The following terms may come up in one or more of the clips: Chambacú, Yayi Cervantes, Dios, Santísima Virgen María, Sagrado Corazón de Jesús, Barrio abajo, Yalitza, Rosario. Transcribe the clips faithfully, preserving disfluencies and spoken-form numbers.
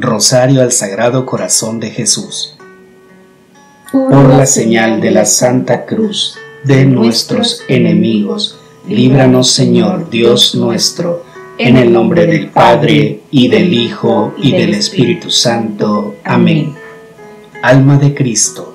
Rosario al Sagrado Corazón de Jesús. Por la señal de la Santa Cruz de nuestros enemigos, líbranos, Señor Dios nuestro, en el nombre del Padre, y del Hijo, y del Espíritu Santo. Amén. Alma de Cristo,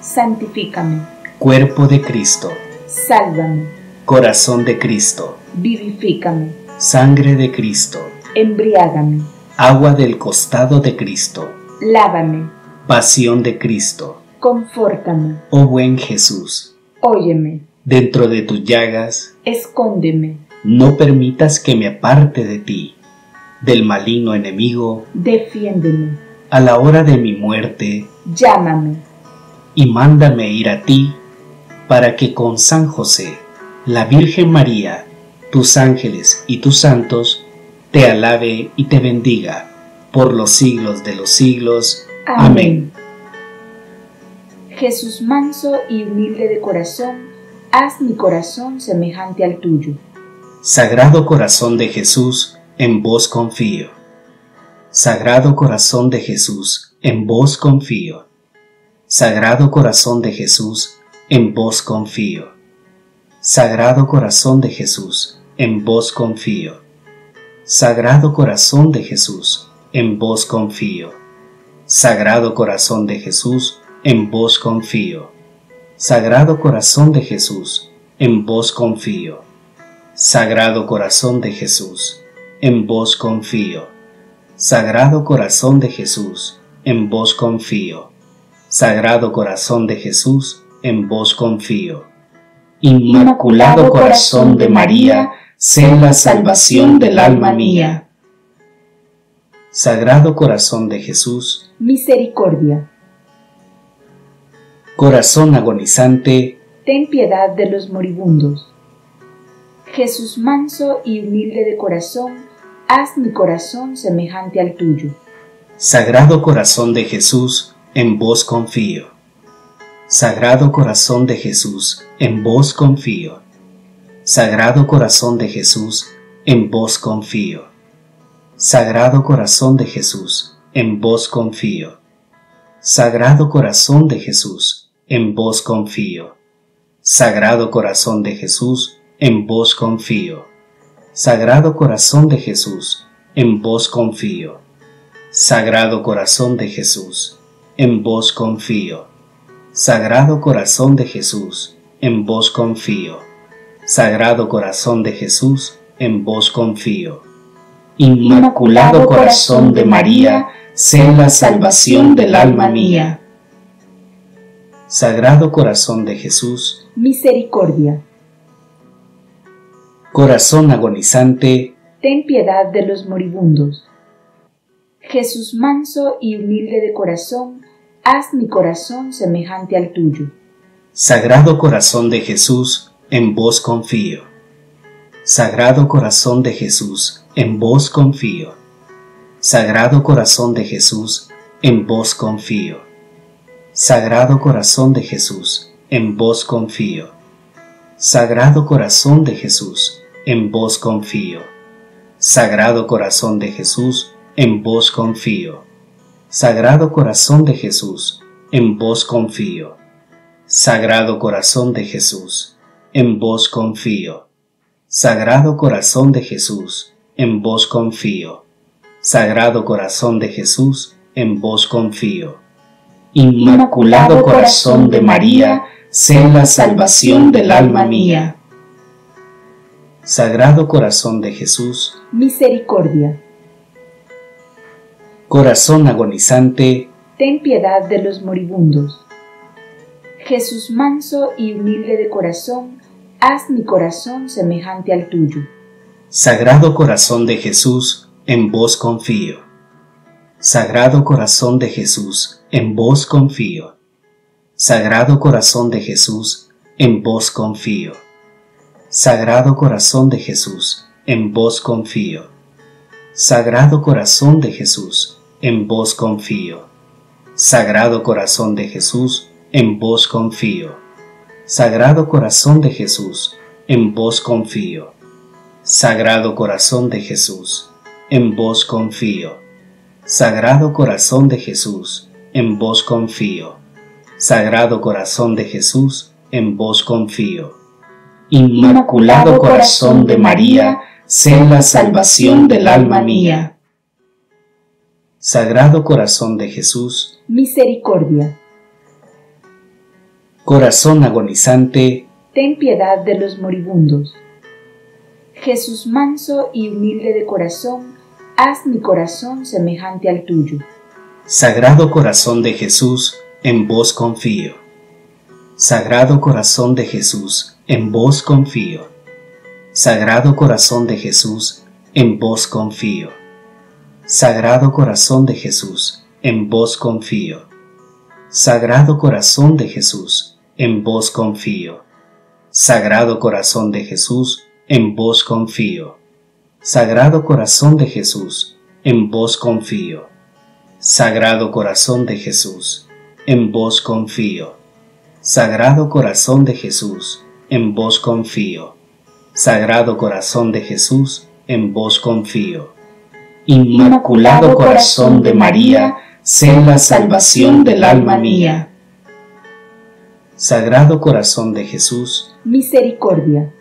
santifícame. Cuerpo de Cristo, sálvame. Corazón de Cristo, vivifícame. Sangre de Cristo, embriágame. Agua del costado de Cristo, lávame. Pasión de Cristo, confórtame. Oh buen Jesús, óyeme. Dentro de tus llagas, escóndeme. No permitas que me aparte de ti. Del maligno enemigo, defiéndeme. A la hora de mi muerte, llámame. Y mándame ir a ti, para que con San José, la Virgen María, tus ángeles y tus santos, te alabe y te bendiga, por los siglos de los siglos. Amén. Amén. Jesús manso y humilde de corazón, haz mi corazón semejante al tuyo. Sagrado Corazón de Jesús, en vos confío. Sagrado Corazón de Jesús, en vos confío. Sagrado Corazón de Jesús, en vos confío. Sagrado Corazón de Jesús, en vos confío. Sagrado Corazón de Jesús, en vos confío. Sagrado Corazón de Jesús, en vos confío. Sagrado Corazón de Jesús, en vos confío. Sagrado Corazón de Jesús, en vos confío. Sagrado Corazón de Jesús, en vos confío. Sagrado Corazón de Jesús, en vos confío. Inmaculado Corazón de María, sé la salvación del alma mía. Sagrado Corazón de Jesús, misericordia. Corazón agonizante, ten piedad de los moribundos. Jesús manso y humilde de corazón, haz mi corazón semejante al tuyo. Sagrado Corazón de Jesús, en vos confío. Sagrado Corazón de Jesús, en vos confío. Sagrado Corazón de Jesús, en vos confío. Sagrado Corazón de Jesús, en vos confío. Sagrado Corazón de Jesús, en vos confío. Sagrado Corazón de Jesús, en vos confío. Sagrado Corazón de Jesús, en vos confío. Sagrado Corazón de Jesús, en vos confío. Sagrado Corazón de Jesús, en vos confío. Sagrado Corazón de Jesús, en vos confío. Inmaculado Corazón de María, sé la salvación del alma mía. Sagrado Corazón de Jesús, misericordia. Corazón agonizante, ten piedad de los moribundos. Jesús manso y humilde de corazón, haz mi corazón semejante al tuyo. Sagrado Corazón de Jesús, en vos confío. Sagrado Corazón de Jesús, en vos confío. Sagrado Corazón de Jesús, en vos confío. Sagrado Corazón de Jesús, en vos confío. Sagrado Corazón de Jesús, en vos confío. Sagrado Corazón de Jesús, en vos confío. Sagrado Corazón de Jesús, en vos confío. Sagrado Corazón de Jesús, en vos confío. Sagrado Corazón de Jesús, en vos confío. Sagrado Corazón de Jesús, en vos confío. Inmaculado Corazón de María, sé la salvación del alma mía. Sagrado Corazón de Jesús, misericordia. Corazón agonizante, ten piedad de los moribundos. Jesús manso y humilde de corazón, haz mi corazón semejante al tuyo. Sagrado Corazón de Jesús, en vos confío. Sagrado Corazón de Jesús, en vos confío. Sagrado Corazón de Jesús, en vos confío. Sagrado Corazón de Jesús, en vos confío. Sagrado Corazón de Jesús, en vos confío. Sagrado Corazón de Jesús, en vos confío. Sagrado Corazón de Jesús, en vos confío. Sagrado Corazón de Jesús, en vos confío. Sagrado Corazón de Jesús, en vos confío. Sagrado Corazón de Jesús, en vos confío. Inmaculado Corazón de María, sé la salvación del alma mía. Sagrado Corazón de Jesús, misericordia. Corazón agonizante, ten piedad de los moribundos. Jesús manso y humilde de corazón, haz mi corazón semejante al tuyo. Sagrado Corazón de Jesús, en vos confío. Sagrado Corazón de Jesús, en vos confío. Sagrado Corazón de Jesús, en vos confío. Sagrado Corazón de Jesús, en vos confío. Sagrado Corazón de Jesús, en vos confío. Sagrado Corazón de Jesús, en vos confío. Sagrado Corazón de Jesús, en vos confío. Sagrado Corazón de Jesús, en vos confío. Sagrado Corazón de Jesús, en vos confío. Sagrado Corazón de Jesús, en vos confío. Inmaculado Corazón de María, sé la salvación del alma mía. Sagrado Corazón de Jesús, misericordia.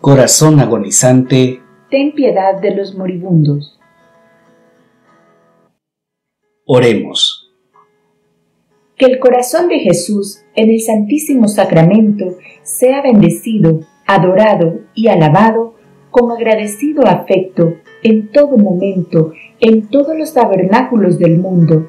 Corazón agonizante, ten piedad de los moribundos. Oremos. Que el corazón de Jesús en el Santísimo Sacramento sea bendecido, adorado y alabado con agradecido afecto en todo momento, en todos los tabernáculos del mundo,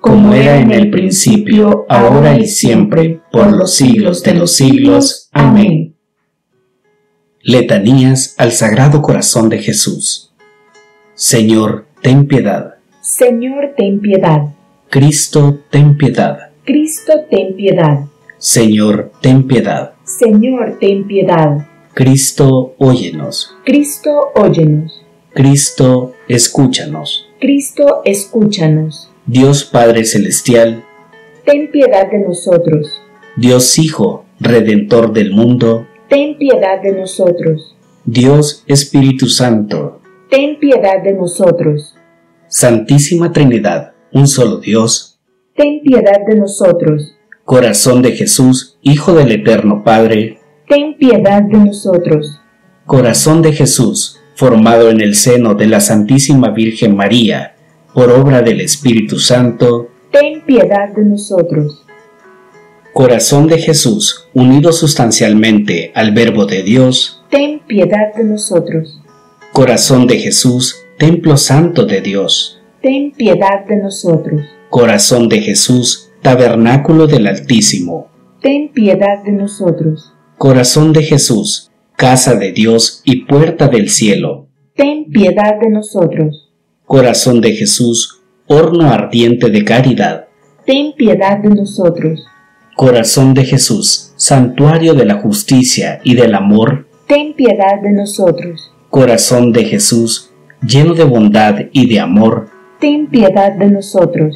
como era en el principio, ahora y siempre, por los siglos de los siglos. Amén. Letanías al Sagrado Corazón de Jesús. Señor, ten piedad. Señor, ten piedad. Cristo, ten piedad. Cristo, ten piedad. Señor, ten piedad. Señor, ten piedad. Cristo, óyenos. Cristo, óyenos. Cristo, escúchanos. Cristo, escúchanos. Dios Padre Celestial, ten piedad de nosotros. Dios Hijo, Redentor del mundo, ten piedad de nosotros. Dios Espíritu Santo, ten piedad de nosotros. Santísima Trinidad, un solo Dios, ten piedad de nosotros. Corazón de Jesús, Hijo del Eterno Padre, ten piedad de nosotros. Corazón de Jesús, formado en el seno de la Santísima Virgen María, por obra del Espíritu Santo, ten piedad de nosotros. Corazón de Jesús, unido sustancialmente al Verbo de Dios, ten piedad de nosotros. Corazón de Jesús, templo santo de Dios, ten piedad de nosotros. Corazón de Jesús, tabernáculo del Altísimo, ten piedad de nosotros. Corazón de Jesús, casa de Dios y puerta del cielo, ten piedad de nosotros. Corazón de Jesús, horno ardiente de caridad, ten piedad de nosotros. Corazón de Jesús, santuario de la justicia y del amor, ten piedad de nosotros. Corazón de Jesús, lleno de bondad y de amor, ten piedad de nosotros.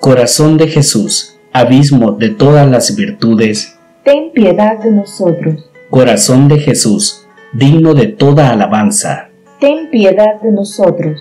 Corazón de Jesús, abismo de todas las virtudes, ten piedad de nosotros. Corazón de Jesús, digno de toda alabanza, ten piedad de nosotros.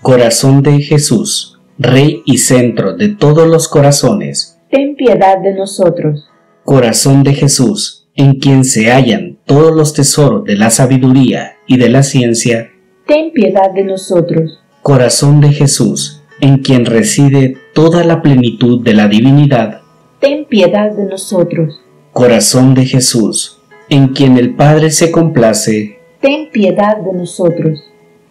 Corazón de Jesús, Rey y centro de todos los corazones, ten piedad de nosotros. Corazón de Jesús, en quien se hallan todos los tesoros de la sabiduría y de la ciencia, ten piedad de nosotros. Corazón de Jesús, en quien reside toda la plenitud de la divinidad, ten piedad de nosotros. Corazón de Jesús, en quien el Padre se complace, ten piedad de nosotros.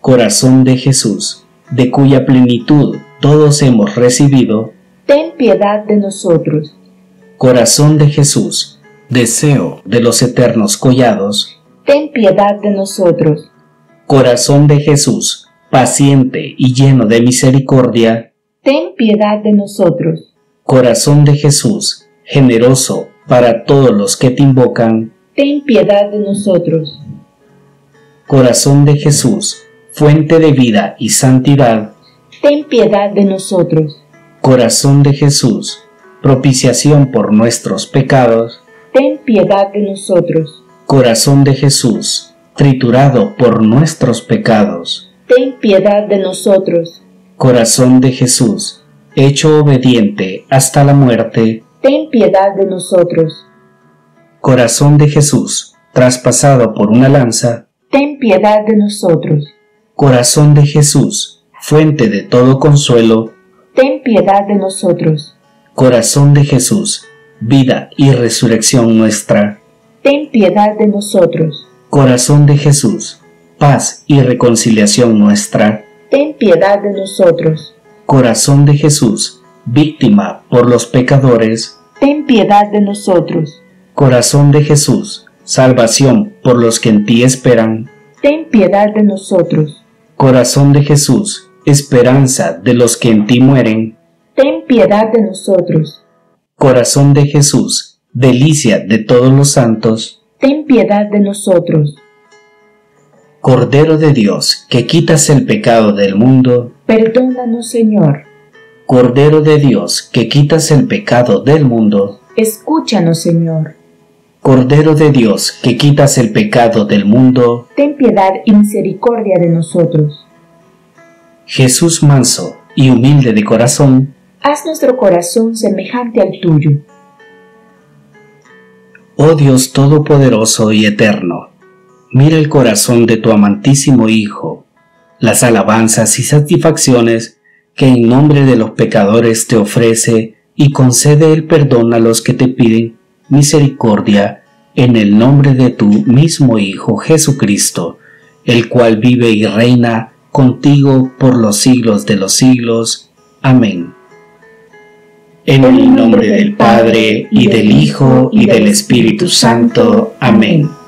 Corazón de Jesús, de cuya plenitud todos hemos recibido, ten piedad de nosotros. Corazón de Jesús, deseo de los eternos collados, ten piedad de nosotros. Corazón de Jesús, paciente y lleno de misericordia, ten piedad de nosotros. Corazón de Jesús, generoso para todos los que te invocan, ten piedad de nosotros. Corazón de Jesús, fuente de vida y santidad, ten piedad de nosotros. Corazón de Jesús, propiciación por nuestros pecados, ten piedad de nosotros. Corazón de Jesús, triturado por nuestros pecados, ten piedad de nosotros. Corazón de Jesús, hecho obediente hasta la muerte, ten piedad de nosotros. Corazón de Jesús, traspasado por una lanza, ten piedad de nosotros. Corazón de Jesús, fuente de todo consuelo, ten piedad de nosotros. Corazón de Jesús, vida y resurrección nuestra, ten piedad de nosotros. Corazón de Jesús, paz y reconciliación nuestra, ten piedad de nosotros. Corazón de Jesús, víctima por los pecadores, ten piedad de nosotros. Corazón de Jesús, salvación por los que en ti esperan, ten piedad de nosotros. Corazón de Jesús, esperanza de los que en ti mueren, ten piedad de nosotros. Corazón de Jesús, delicia de todos los santos, ten piedad de nosotros. Cordero de Dios, que quitas el pecado del mundo, perdónanos, Señor. Cordero de Dios, que quitas el pecado del mundo, escúchanos, Señor. Cordero de Dios, que quitas el pecado del mundo, ten piedad y misericordia de nosotros. Jesús manso y humilde de corazón, haz nuestro corazón semejante al tuyo. Oh Dios todopoderoso y eterno, mira el corazón de tu amantísimo Hijo, las alabanzas y satisfacciones que en nombre de los pecadores te ofrece, y concede el perdón a los que te piden misericordia, en el nombre de tu mismo Hijo Jesucristo, el cual vive y reina contigo por los siglos de los siglos. Amén. En el nombre del Padre, y del Hijo, y del Espíritu Santo. Amén.